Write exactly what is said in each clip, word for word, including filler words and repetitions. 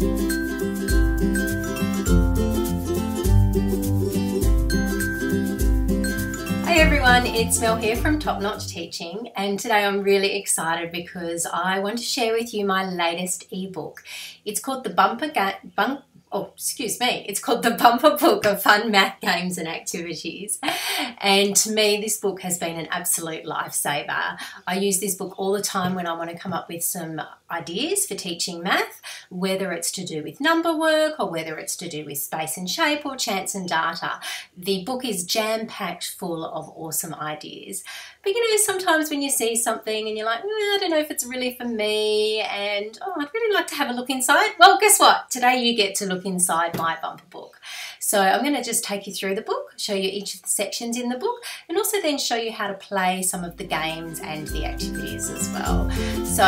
Hey everyone, it's Mel here from Top Notch Teaching, and today I'm really excited because I want to share with you my latest ebook. It's called The Bumper Ga Bump oh, excuse me. It's called The Bumper Book of Fun Math Games and Activities. And to me, this book has been an absolute lifesaver. I use this book all the time when I want to come up with some ideas for teaching math, whether it's to do with number work or whether it's to do with space and shape or chance and data. The book is jam-packed full of awesome ideas. But you know, sometimes when you see something and you're like, well, I don't know if it's really for me, and oh, I'd really like to have a look inside. Well, guess what? Today you get to look inside my bumper book. So I'm going to just take you through the book, show you each of the sections in the book, and also then show you how to play some of the games and the activities as well. So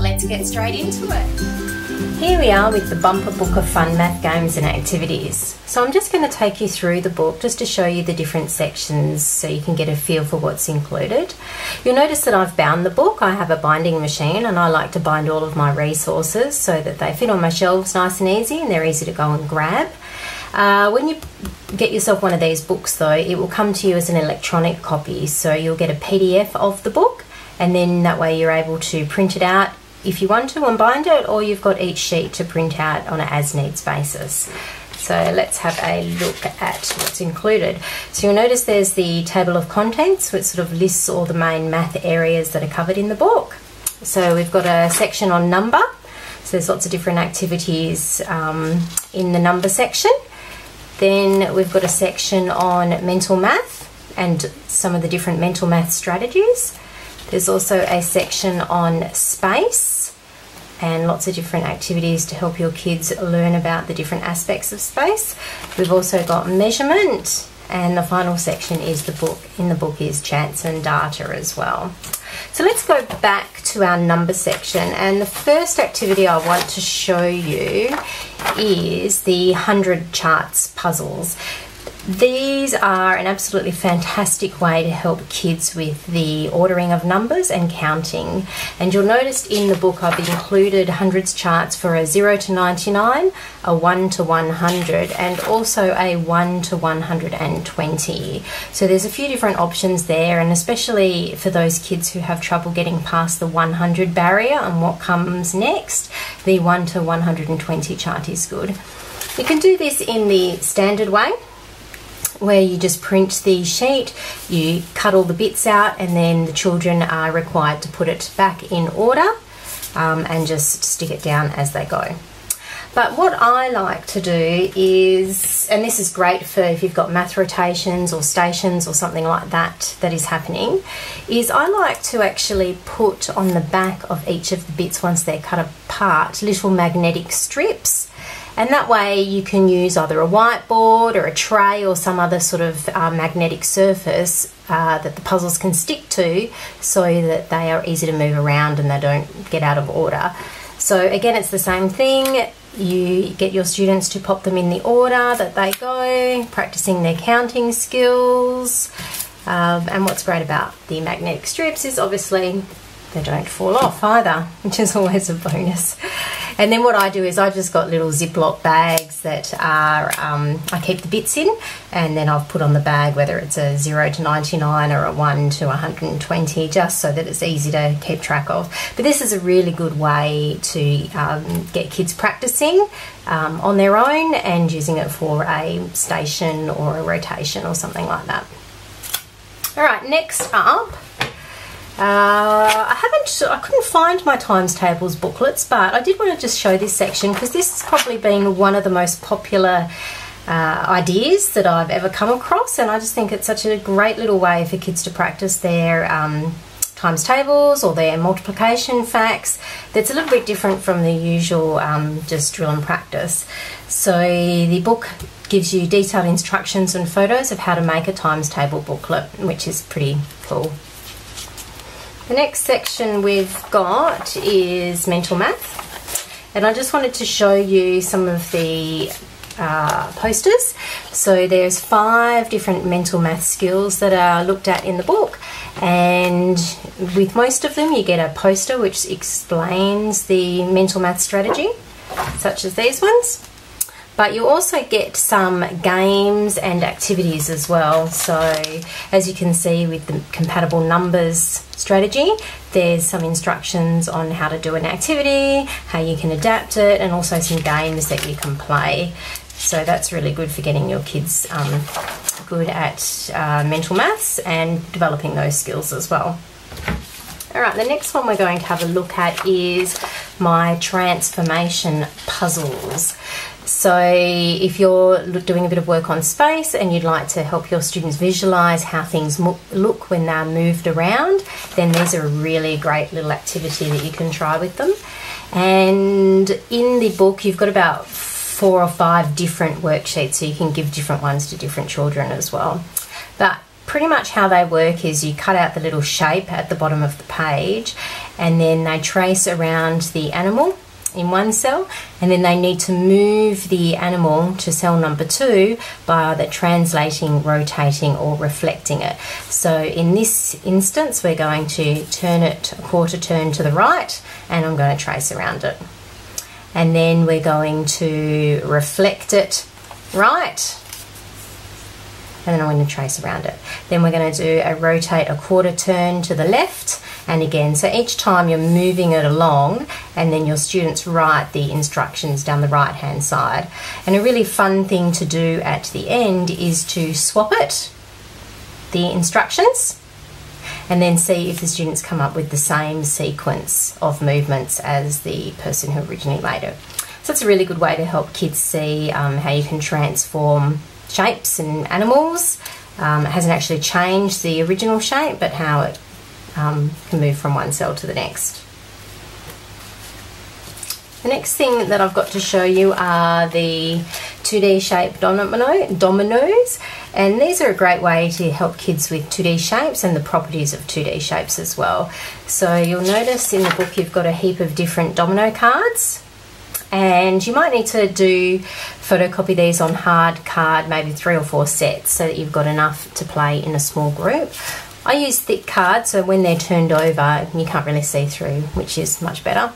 let's get straight into it. Here we are with the Bumper Book of Fun Math Games and Activities. So I'm just going to take you through the book just to show you the different sections so you can get a feel for what's included. You'll notice that I've bound the book. I have a binding machine and I like to bind all of my resources so that they fit on my shelves nice and easy and they're easy to go and grab. Uh, when you get yourself one of these books though, it will come to you as an electronic copy, so you'll get a P D F of the book, and then that way you're able to print it out if you want to and bind it, or you've got each sheet to print out on an as needs basis. So let's have a look at what's included. So you'll notice there's the table of contents, which sort of lists all the main math areas that are covered in the book. So we've got a section on number. So there's lots of different activities um, in the number section. Then we've got a section on mental math and some of the different mental math strategies. There's also a section on space and lots of different activities to help your kids learn about the different aspects of space. We've also got measurement, and the final section is the book. In the book is chance and data as well. So let's go back to our number section, and the first activity I want to show you is the one hundred charts puzzles. These are an absolutely fantastic way to help kids with the ordering of numbers and counting. And you'll notice in the book I've included hundreds charts for a zero to ninety-nine, a one to one hundred, and also a one to one hundred twenty. So there's a few different options there, and especially for those kids who have trouble getting past the one hundred barrier and what comes next, the one to one hundred twenty chart is good. You can do this in the standard way, where you just print the sheet, you cut all the bits out, and then the children are required to put it back in order um, and just stick it down as they go. But what I like to do is, and this is great for if you've got math rotations or stations or something like that that is happening, is I like to actually put on the back of each of the bits once they're cut apart little magnetic strips. And that way you can use either a whiteboard or a tray or some other sort of uh, magnetic surface uh, that the puzzles can stick to, so that they are easy to move around and they don't get out of order. So again, it's the same thing. You get your students to pop them in the order that they go, practicing their counting skills. Um, and what's great about the magnetic strips is obviously they don't fall off either, which is always a bonus. And then what I do is I've just got little Ziploc bags that are, um, I keep the bits in, and then I've put on the bag whether it's a zero to ninety-nine or a one to one hundred twenty, just so that it's easy to keep track of. But this is a really good way to um, get kids practicing um, on their own and using it for a station or a rotation or something like that. All right, next up. Uh, I haven't, I couldn't find my times tables booklets, but I did want to just show this section because this has probably been one of the most popular uh, ideas that I've ever come across, and I just think it's such a great little way for kids to practice their um, times tables or their multiplication facts. That's a little bit different from the usual um, just drill and practice. So the book gives you detailed instructions and photos of how to make a times table booklet, which is pretty cool. The next section we've got is mental math, and I just wanted to show you some of the uh, posters. So there's five different mental math skills that are looked at in the book, and with most of them you get a poster which explains the mental math strategy. such as these ones. But you also get some games and activities as well. So as you can see with the compatible numbers strategy, there's some instructions on how to do an activity, how you can adapt it, and also some games that you can play. So that's really good for getting your kids um, good at uh, mental maths and developing those skills as well. All right, the next one we're going to have a look at is my transformation puzzles. So if you're doing a bit of work on space and you'd like to help your students visualise how things look when they're moved around, then these are a really great little activity that you can try with them. And in the book, you've got about four or five different worksheets, so you can give different ones to different children as well. But pretty much how they work is you cut out the little shape at the bottom of the page, and then they trace around the animal in one cell, and then they need to move the animal to cell number two by either translating, rotating, or reflecting it. So in this instance, we're going to turn it a quarter turn to the right, and I'm going to trace around it. And then we're going to reflect it right, and then I'm going to trace around it. Then we're going to do a rotate a quarter turn to the left, and again. So each time you're moving it along, and then your students write the instructions down the right hand side. And a really fun thing to do at the end is to swap it, the instructions, and then see if the students come up with the same sequence of movements as the person who originally made it. So it's a really good way to help kids see um, how you can transform shapes and animals. Um, it hasn't actually changed the original shape, but how it um, can move from one cell to the next. The next thing that I've got to show you are the two D shape domino, dominoes, and these are a great way to help kids with two D shapes and the properties of two D shapes as well. So you'll notice in the book you've got a heap of different domino cards, and you might need to do photocopy these on hard card, maybe three or four sets, so that you've got enough to play in a small group. I use thick cards, so when they're turned over you can't really see through, which is much better.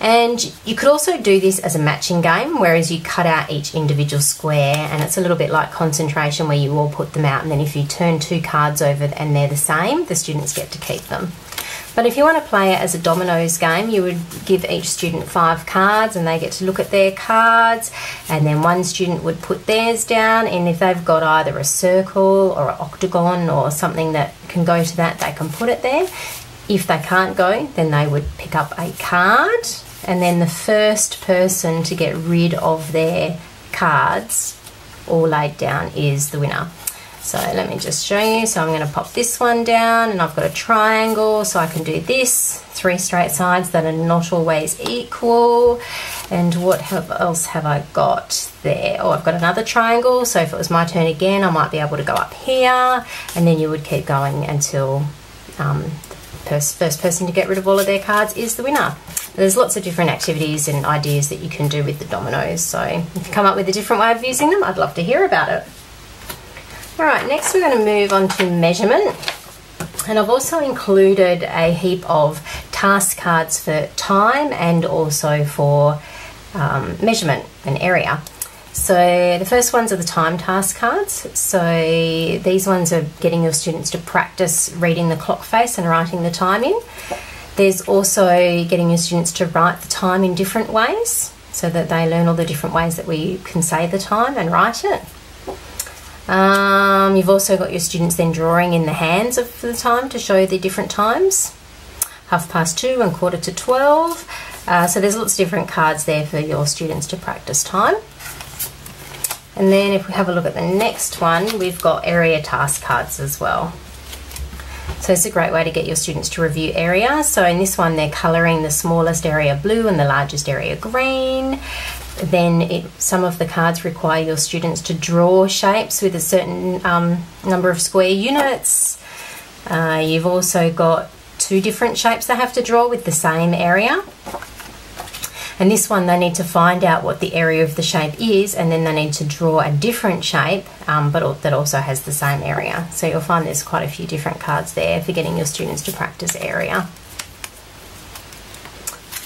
And you could also do this as a matching game, whereas you cut out each individual square, and it's a little bit like concentration where you all put them out, and then if you turn two cards over and they're the same, the students get to keep them. But if you want to play it as a dominoes game, you would give each student five cards and they get to look at their cards, and then one student would put theirs down, and if they've got either a circle or an octagon or something that can go to that, they can put it there. If they can't go, then they would pick up a card, and then the first person to get rid of their cards all laid down is the winner. So let me just show you. So I'm going to pop this one down, and I've got a triangle, so I can do this, three straight sides that are not always equal. And what have, else have I got there? Oh, I've got another triangle, so if it was my turn again, I might be able to go up here, and then you would keep going until um, the pers first person to get rid of all of their cards is the winner. There's lots of different activities and ideas that you can do with the dominoes, so if you come up with a different way of using them, I'd love to hear about it. Alright, next we're going to move on to measurement, and I've also included a heap of task cards for time and also for um, measurement and area. So the first ones are the time task cards. So these ones are getting your students to practice reading the clock face and writing the time in. There's also getting your students to write the time in different ways so that they learn all the different ways that we can say the time and write it. Um, you've also got your students then drawing in the hands of the time to show the different times, half past two and quarter to twelve. Uh, so there's lots of different cards there for your students to practice time. And then if we have a look at the next one, we've got area task cards as well. So it's a great way to get your students to review area. So in this one, they're colouring the smallest area blue and the largest area green. Then it, some of the cards require your students to draw shapes with a certain um, number of square units. Uh, you've also got two different shapes they have to draw with the same area. And this one, they need to find out what the area of the shape is, and then they need to draw a different shape um, but that also has the same area. So you'll find there's quite a few different cards there for getting your students to practice area.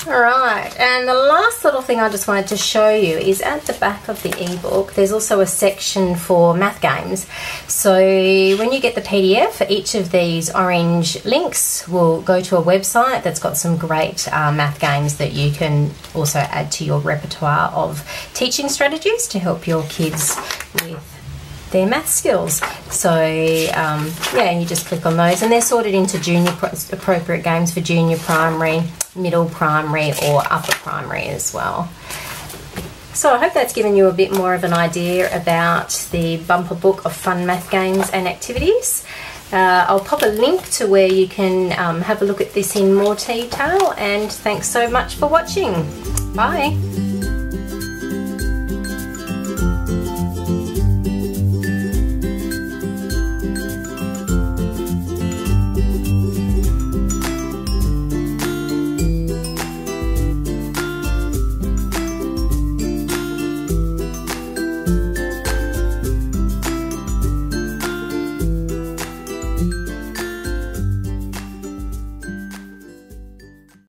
Alright, and the last little thing I just wanted to show you is at the back of the ebook there's also a section for math games. So when you get the P D F for each of these orange links, we'll go to a website that's got some great uh, math games that you can also add to your repertoire of teaching strategies to help your kids with their math skills. So um, yeah, and you just click on those, and they're sorted into junior pro appropriate games for junior primary, middle primary, or upper primary as well. So I hope that's given you a bit more of an idea about the Bumper Book of Fun Math Games and Activities. Uh, I'll pop a link to where you can um, have a look at this in more detail, and thanks so much for watching. Bye.